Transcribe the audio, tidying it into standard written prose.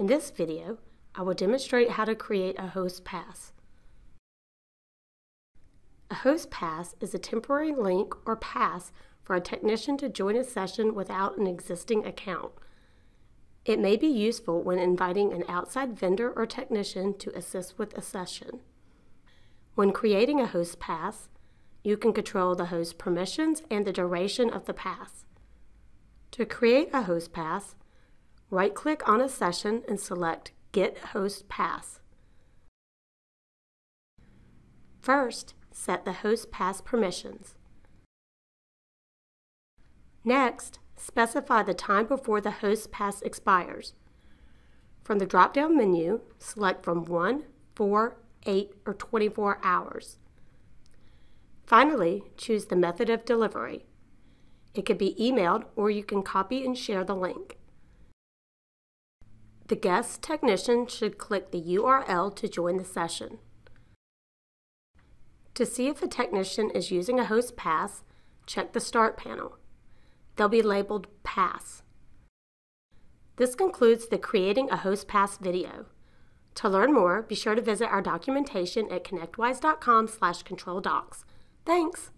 In this video, I will demonstrate how to create a host pass. A host pass is a temporary link or pass for a technician to join a session without an existing account. It may be useful when inviting an outside vendor or technician to assist with a session. When creating a host pass, you can control the host permissions and the duration of the pass. To create a host pass, right-click on a session and select Get Host Pass. First, set the host pass permissions. Next, specify the time before the host pass expires. From the drop-down menu, select from 1, 4, 8, or 24 hours. Finally, choose the method of delivery. It could be emailed, or you can copy and share the link. The guest technician should click the URL to join the session. To see if a technician is using a host pass, check the Start panel. They'll be labeled Pass. This concludes the Creating a Host Pass video. To learn more, be sure to visit our documentation at connectwise.com/controldocs. Thanks!